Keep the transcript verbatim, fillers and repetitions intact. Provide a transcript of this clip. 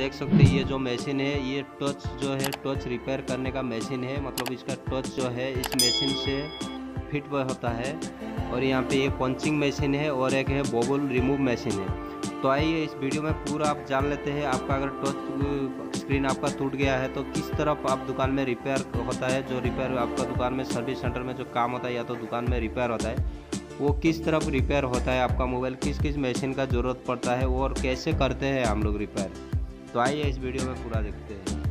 देख सकते हैं ये जो मशीन है ये टच जो है टच रिपेयर करने का मशीन है, मतलब इसका टच जो है इस मशीन से फिट होता है। और यहाँ पे एक पंचिंग मशीन है और एक है बबल रिमूव मशीन है। तो आइए इस वीडियो में पूरा आप जान लेते हैं, आपका अगर टच स्क्रीन आपका टूट गया है तो किस तरफ आप दुकान में रिपेयर होता है, जो रिपेयर आपका दुकान में सर्विस सेंटर में जो काम होता है या तो दुकान में रिपेयर होता है वो किस तरफ रिपेयर होता है, आपका मोबाइल किस किस मशीन का ज़रूरत पड़ता है और कैसे करते हैं हम लोग रिपेयर। तो आइए इस वीडियो में पूरा देखते हैं।